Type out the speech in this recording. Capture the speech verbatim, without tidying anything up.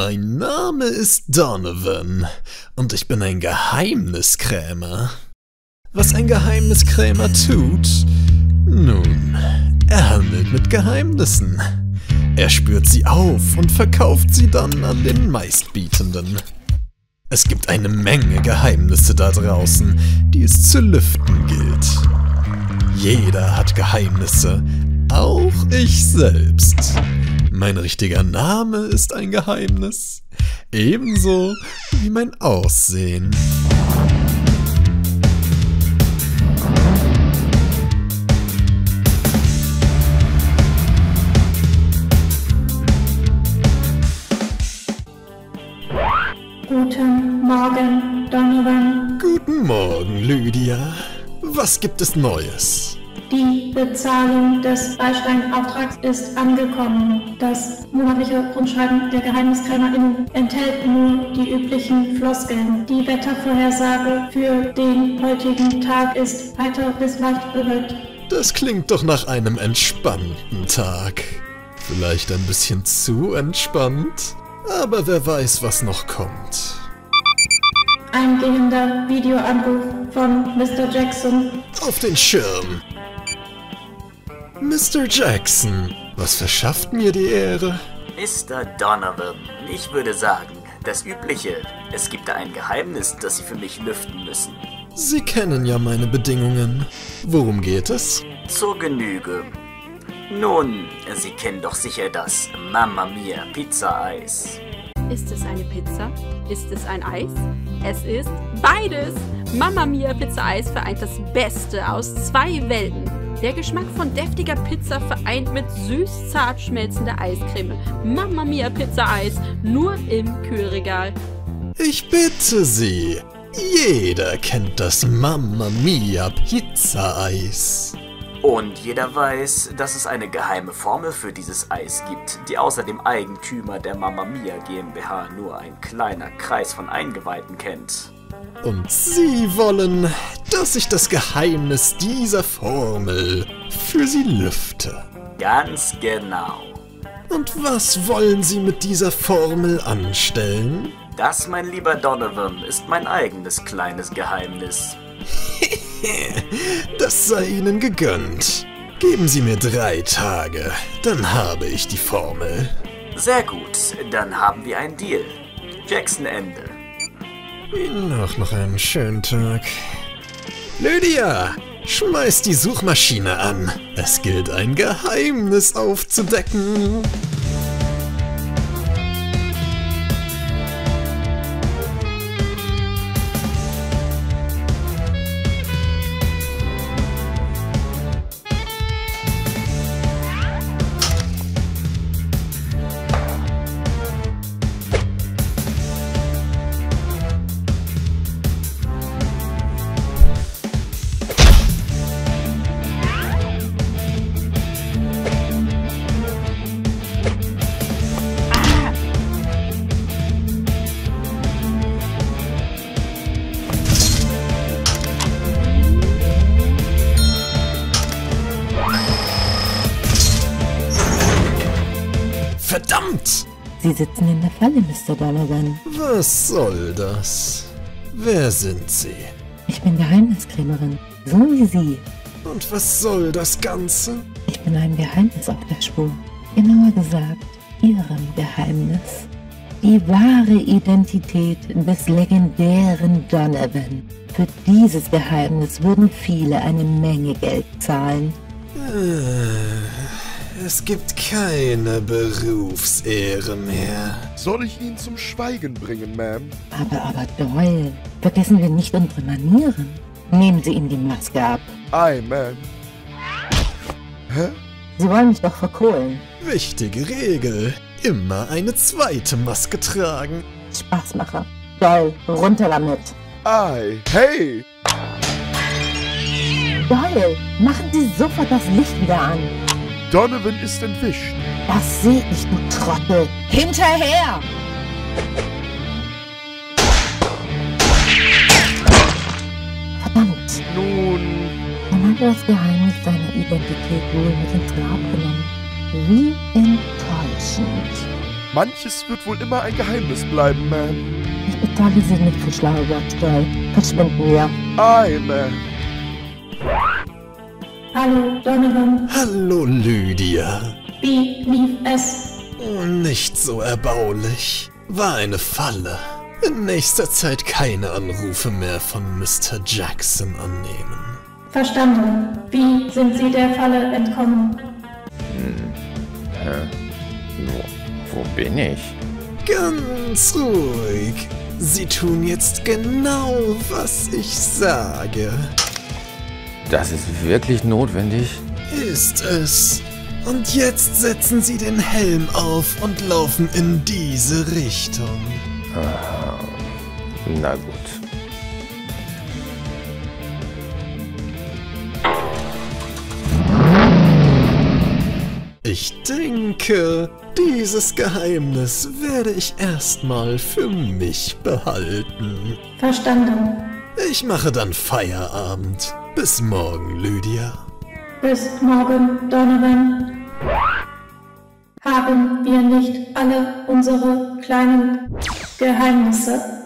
Mein Name ist Donovan und ich bin ein Geheimniskrämer. Was ein Geheimniskrämer tut? Nun, er handelt mit Geheimnissen. Er spürt sie auf und verkauft sie dann an den Meistbietenden. Es gibt eine Menge Geheimnisse da draußen, die es zu lüften gilt. Jeder hat Geheimnisse, auch ich selbst. Mein richtiger Name ist ein Geheimnis, ebenso wie mein Aussehen. Guten Morgen, Donovan. Guten Morgen, Lydia. Was gibt es Neues? Die Bezahlung des Beistellenauftrags ist angekommen. Das monatliche Grundschreiben der GeheimniskrämerInnen enthält nur die üblichen Floskeln. Die Wettervorhersage für den heutigen Tag ist heiter bis leicht bewölkt. Das klingt doch nach einem entspannten Tag. Vielleicht ein bisschen zu entspannt, aber wer weiß, was noch kommt. Eingehender Videoanruf von Mister Jackson. Auf den Schirm! Mister Jackson, was verschafft mir die Ehre? Mister Donovan, ich würde sagen, das Übliche. Es gibt da ein Geheimnis, das Sie für mich lüften müssen. Sie kennen ja meine Bedingungen. Worum geht es? Zur Genüge. Nun, Sie kennen doch sicher das Mamma Mia Pizza Eis. Ist es eine Pizza? Ist es ein Eis? Es ist beides! Mamma Mia Pizza Eis vereint das Beste aus zwei Welten. Der Geschmack von deftiger Pizza vereint mit süß-zart schmelzender Eiscreme. Mamma Mia Pizza Eis, nur im Kühlregal. Ich bitte Sie, jeder kennt das Mamma Mia Pizza Eis. Und jeder weiß, dass es eine geheime Formel für dieses Eis gibt, die außer dem Eigentümer der Mamma Mia GmbH nur ein kleiner Kreis von Eingeweihten kennt. Und Sie wollen, dass ich das Geheimnis dieser Formel für Sie lüfte. Ganz genau. Und was wollen Sie mit dieser Formel anstellen? Das, mein lieber Donovan, ist mein eigenes kleines Geheimnis. Das sei Ihnen gegönnt. Geben Sie mir drei Tage, dann habe ich die Formel. Sehr gut, dann haben wir einen Deal. Jackson, Ende. Ihnen auch noch einen schönen Tag. Lydia, schmeiß die Suchmaschine an. Es gilt, ein Geheimnis aufzudecken. Verdammt! Sie sitzen in der Falle, Mister Donovan. Was soll das? Wer sind Sie? Ich bin Geheimniskrämerin, so wie Sie. Und was soll das Ganze? Ich bin einem Geheimnis auf der Spur. Genauer gesagt, Ihrem Geheimnis. Die wahre Identität des legendären Donovan. Für dieses Geheimnis würden viele eine Menge Geld zahlen. Äh. Es gibt keine Berufsehre mehr. Soll ich ihn zum Schweigen bringen, Ma'am? Aber, aber Doyle, vergessen wir nicht unsere Manieren. Nehmen Sie ihm die Maske ab. Aye, Ma'am. Hä? Sie wollen mich doch verkohlen. Wichtige Regel. Immer eine zweite Maske tragen. Spaßmacher. Doyle, runter damit. Aye, hey! Doyle, machen Sie sofort das Licht wieder an. Donovan ist entwischt. Das sehe ich, du Trottel. Hinterher! Verdammt. Nun... Er hat das Geheimnis seiner Identität wohl mit ins Grab genommen. Wie enttäuschend. Manches wird wohl immer ein Geheimnis bleiben, Ma'am. Ich bedanke Sie nicht für schlaue Wortsteuer. Verschwinden wir. Ei, Ma'am. Hallo, Donovan. Hallo, Lydia. Wie lief es? Nicht so erbaulich. War eine Falle. In nächster Zeit keine Anrufe mehr von Mister Jackson annehmen. Verstanden. Wie sind Sie der Falle entkommen? Hm. Hä? Wo, wo bin ich? Ganz ruhig. Sie tun jetzt genau, was ich sage. Das ist wirklich notwendig? Ist es. Und jetzt setzen Sie den Helm auf und laufen in diese Richtung. Aha. Na gut. Ich denke, dieses Geheimnis werde ich erstmal für mich behalten. Verstanden. Ich mache dann Feierabend. Bis morgen, Lydia. Bis morgen, Donovan. Haben wir nicht alle unsere kleinen Geheimnisse?